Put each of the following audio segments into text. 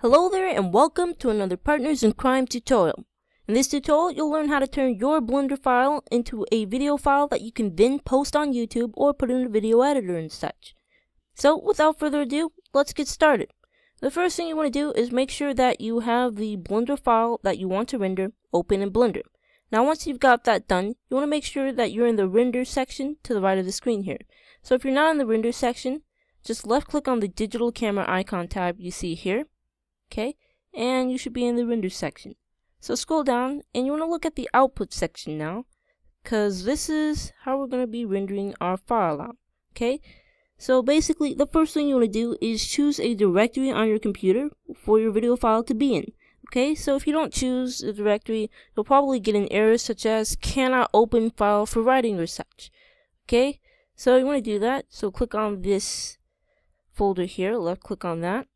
Hello there and welcome to another Partners in Crime tutorial. In this tutorial you'll learn how to turn your Blender file into a video file that you can then post on YouTube or put in a video editor and such. So without further ado, let's get started. The first thing you want to do is make sure that you have the Blender file that you want to render open in Blender. Now once you've got that done, you want to make sure that you're in the render section to the right of the screen here. So if you're not in the render section, just left click on the digital camera icon tab you see here. Okay, and you should be in the render section. So scroll down and you want to look at the output section now, because this is how we're going to be rendering our file out. Okay, so basically the first thing you want to do is choose a directory on your computer for your video file to be in. Okay, so if you don't choose the directory, you'll probably get an error such as cannot open file for writing or such. Okay, so you want to do that. So click on this folder here, left click on that,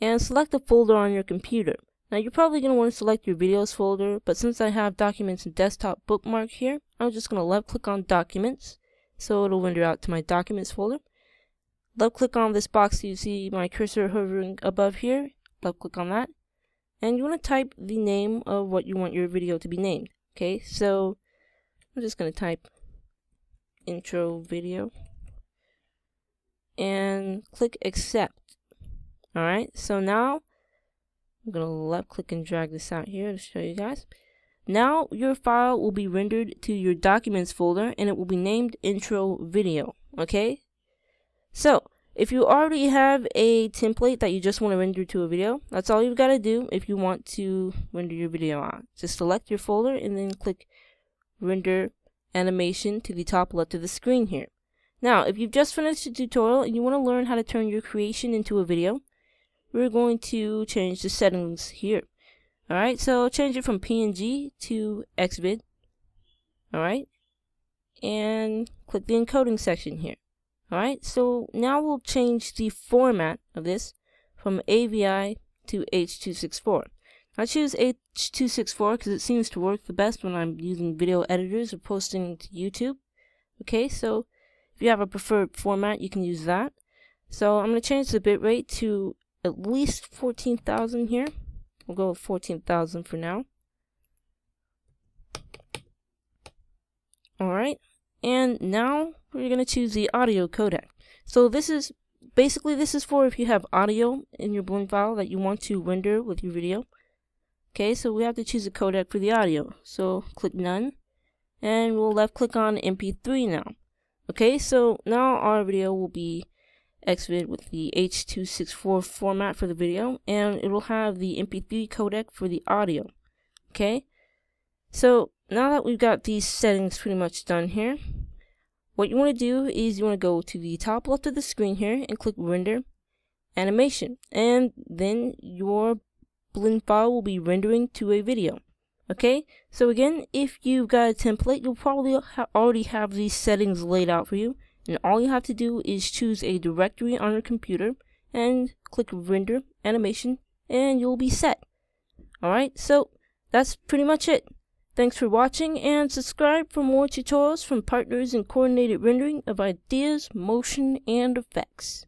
and select the folder on your computer. Now you're probably going to want to select your videos folder, but since I have documents and desktop bookmark here, I'm just going to left click on documents, so it'll render out to my documents folder. Left click on this box so you see my cursor hovering above here, left click on that, and you want to type the name of what you want your video to be named. Okay, so I'm just going to type intro video and click accept. Alright, so now I'm going to left click and drag this out here to show you guys. Now your file will be rendered to your documents folder and it will be named intro video. Okay, so if you already have a template that you just want to render to a video, that's all you've got to do if you want to render your video on. Just select your folder and then click render animation to the top left of the screen here. Now if you've just finished the tutorial and you want to learn how to turn your creation into a video, we're going to change the settings here. Alright, so change it from PNG to Xvid. Alright, and click the encoding section here. Alright, so now we'll change the format of this from AVI to H264. I choose H264 because it seems to work the best when I'm using video editors or posting to YouTube. Okay, so if you have a preferred format, you can use that. So I'm going to change the bitrate to at least 14,000 here. We'll go with 14,000 for now. Alright, and now we're going to choose the audio codec. So this is for if you have audio in your Blend file that you want to render with your video. Okay, so we have to choose a codec for the audio. So click none, and we'll left click on MP3 now. Okay, so now our video will be Xvid with the H264 format for the video, and it will have the MP3 codec for the audio. Okay, so now that we've got these settings pretty much done here, what you want to do is you want to go to the top left of the screen here and click render animation, and then your Blend file will be rendering to a video. Okay, so again, if you've got a template, you'll probably already have these settings laid out for you, and all you have to do is choose a directory on your computer and click render animation, and you'll be set. Alright, so that's pretty much it. Thanks for watching, and subscribe for more tutorials from Partners in Coordinated Rendering of Ideas, Motion, and Effects.